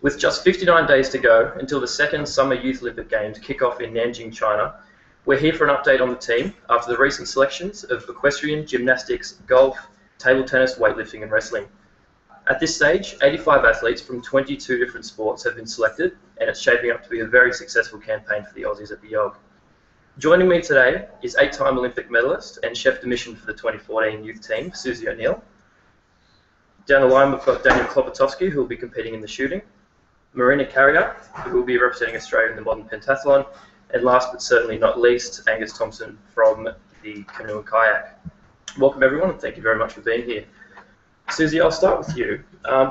With just 59 days to go until the second Summer Youth Olympic Games kick off in Nanjing, China, we're here for an update on the team after the recent selections of equestrian, gymnastics, golf, table tennis, weightlifting and wrestling. At this stage, 85 athletes from 22 different sports have been selected, and it's shaping up to be a very successful campaign for the Aussies at the YOG. Joining me today is 8-time Olympic medalist and chef de mission for the 2014 youth team, Susie O'Neill. Down the line we've got Daniel Klopotowski, who will be competing in the shooting, Marina Carrier, who will be representing Australia in the Modern Pentathlon, and last but certainly not least, Angus Thompson from the Canoe/Kayak. Welcome everyone, and thank you very much for being here. Susie, I'll start with you.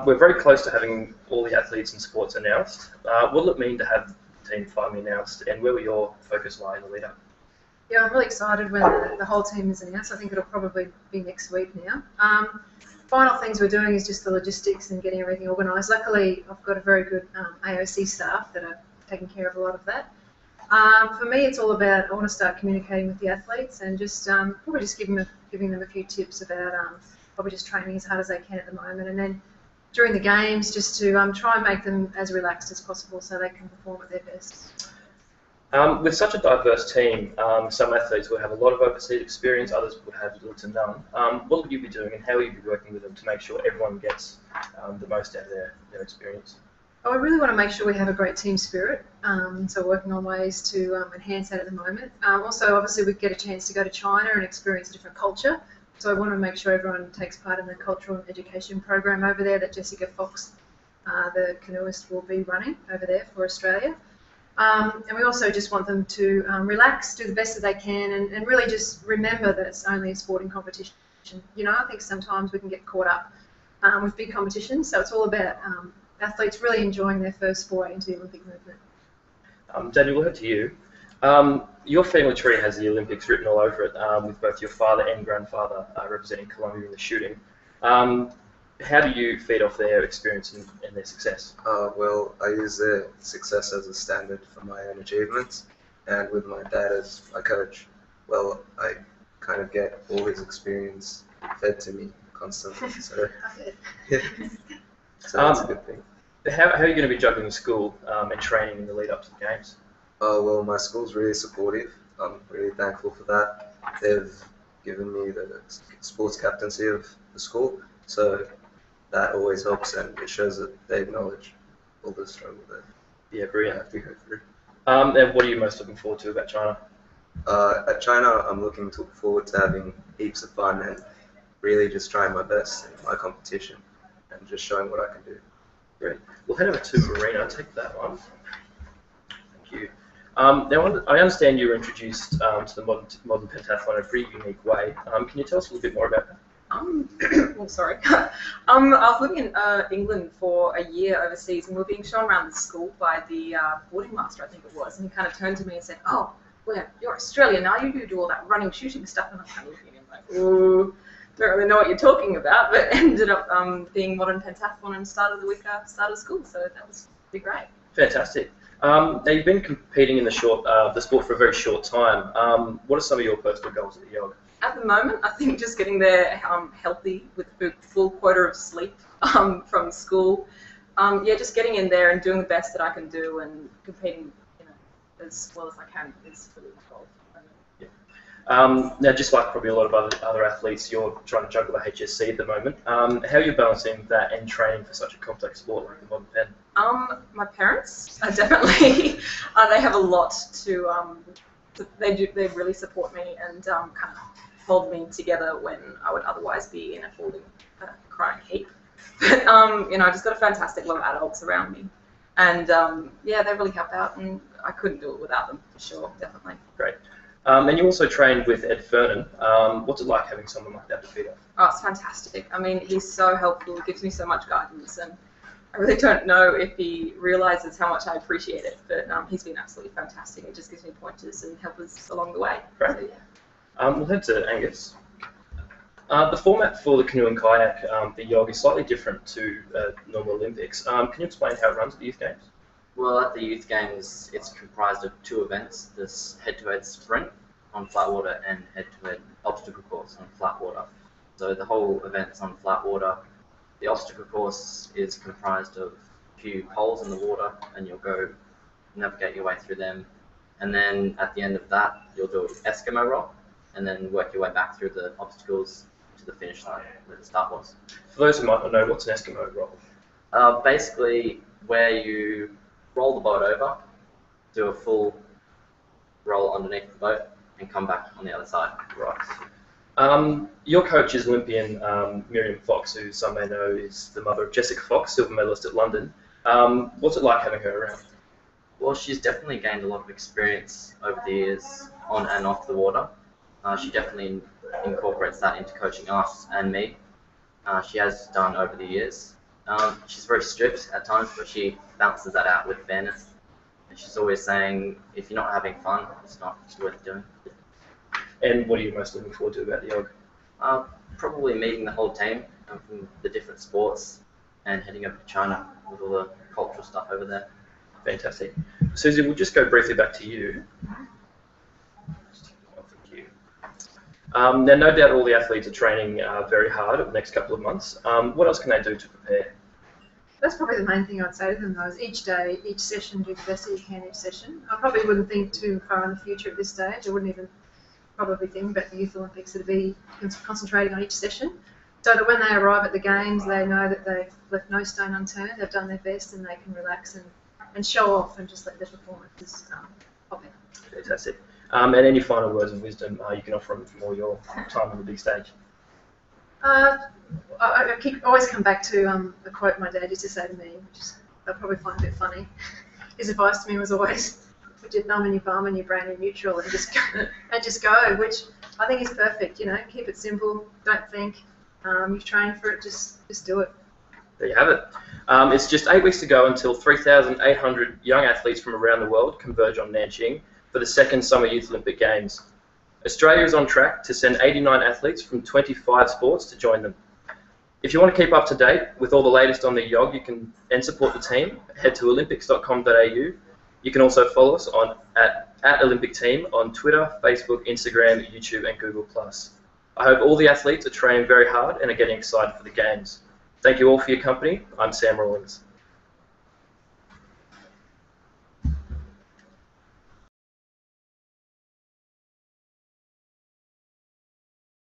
We're very close to having all the athletes and sports announced. What will it mean to have the team finally announced, and where will your focus lie in the lead-up? Yeah, I'm really excited when the whole team is announced. I think it'll probably be next week now. Final things we're doing is just the logistics and getting everything organised. Luckily, I've got a very good AOC staff that are taking care of a lot of that. For me, it's all about I want to start communicating with the athletes and just probably just giving them a few tips about probably just training as hard as they can at the moment, and then during the games just to try and make them as relaxed as possible so they can perform at their best. With such a diverse team, some athletes will have a lot of overseas experience, others would have little to none. What would you be doing and how will you be working with them to make sure everyone gets the most out of their experience? Oh, I really want to make sure we have a great team spirit, so working on ways to enhance that at the moment. Also, obviously, we get a chance to go to China and experience a different culture, so I want to make sure everyone takes part in the cultural and education program over there that Jessica Fox, the canoeist, will be running over there for Australia. And we also just want them to relax, do the best that they can, and really just remember that it's only a sporting competition. You know, I think sometimes we can get caught up with big competitions, so it's all about athletes really enjoying their first foray into the Olympic movement. Daniel, we'll head to you. Your family tree has the Olympics written all over it, with both your father and grandfather representing Colombia in the shooting. How do you feed off their experience and their success? Well, I use their success as a standard for my own achievements, and with my dad as my coach, well, I kind of get all his experience fed to me constantly. So, yeah. So that's a good thing. How are you going to be juggling school and training in the lead up to the games? Well, my school's really supportive. I'm really thankful for that. They've given me the sports captaincy of the school, so that always helps, and it shows that they acknowledge all the struggle that I have to go through. And what are you most looking forward to about China? At China, I'm looking forward to having heaps of fun and really just trying my best in my competition and just showing what I can do. Great. We'll head over to Marina. I'll take that one. Thank you. Now, I understand you were introduced to the modern pentathlon in a pretty unique way. Can you tell us a little bit more about that? Well, sorry. I was living in England for a year overseas, and we were being shown around the school by the boarding master, I think it was, and he kind of turned to me and said, "Oh, well, you're Australian, are you? You do all that running, shooting stuff." And I'm kind of looking at him like, "Ooh, don't really know what you're talking about," but ended up being modern pentathlon and started the week after started school, so that was pretty great. Fantastic. Now, you've been competing in the sport for a very short time. What are some of your personal goals at the YOG? At the moment, I think just getting there healthy with a full quota of sleep from school. Yeah, just getting in there and doing the best that I can do and competing, you know, as well as I can is really my goal. Yeah. Now, just like probably a lot of other athletes, you're trying to juggle the HSC at the moment. How are you balancing that and training for such a complex sport like the modern pen? My parents are definitely they have a lot to. They really support me and kind of hold me together when I would otherwise be in a falling, crying heap. But you know, I just got a fantastic lot of adults around me, and yeah, they really help out, and I couldn't do it without them for sure, definitely. Great. And you also trained with Ed Furnan. What's it like having someone like that to feed off? Oh, it's fantastic. I mean, he's so helpful. He gives me so much guidance, and I really don't know if he realises how much I appreciate it, but he's been absolutely fantastic. It just gives me pointers and helps us along the way. Right. So, yeah. We'll head to Angus. The format for the canoe and kayak, the YOG, is slightly different to normal Olympics. Can you explain how it runs at the Youth Games? Well, at the Youth Games, it's comprised of two events, this head-to-head sprint on flat water and head-to-head obstacle course on flat water. So the whole event's on flat water. The obstacle course is comprised of a few holes in the water, and you'll go navigate your way through them. And then at the end of that, you'll do an Eskimo Roll, and then work your way back through the obstacles to the finish line where the start was. For those who might not know, what's an Eskimo Roll? Basically, where you roll the boat over, do a full roll underneath the boat, and come back on the other side. Right. Your coach is Olympian Miriam Fox, who some may know is the mother of Jessica Fox, silver medalist at London. What's it like having her around? Well, she's definitely gained a lot of experience over the years on and off the water. She definitely incorporates that into coaching us and me. She has done over the years. She's very strict at times, but she balances that out with fairness. And she's always saying, if you're not having fun, it's not worth doing. And what are you most looking forward to about the YOG? Probably meeting the whole team from the different sports and heading over to China with all the cultural stuff over there. Fantastic. Susie, we'll just go briefly back to you. Now, no doubt all the athletes are training very hard over the next couple of months. What else can they do to prepare? That's probably the main thing I'd say to them, though, is each day, each session, do the best that you can each session. I probably wouldn't think too far in the future at this stage. I wouldn't even probably think about the Youth Olympics. It'd be concentrating on each session so that when they arrive at the Games, they know that they've left no stone unturned, they've done their best, and they can relax and show off and just let their performances pop in. Fantastic. And any final words of wisdom you can offer them from all your time on the big stage? I always come back to the quote my dad used to say to me, which they'll probably find a bit funny. His advice to me was always, put your thumb in your bum and your brain in neutral and just go, which I think is perfect. You know, keep it simple, don't think. You've trained for it, just do it. There you have it. It's just 8 weeks to go until 3,800 young athletes from around the world converge on Nanjing for the second Summer Youth Olympic Games. Australia is on track to send 89 athletes from 25 sports to join them. If you want to keep up to date with all the latest on the YOG, you can and support the team, head to olympics.com.au. You can also follow us on at Olympic Team on Twitter, Facebook, Instagram, YouTube and Google+. I hope all the athletes are training very hard and are getting excited for the Games. Thank you all for your company. I'm Sam Rawlings.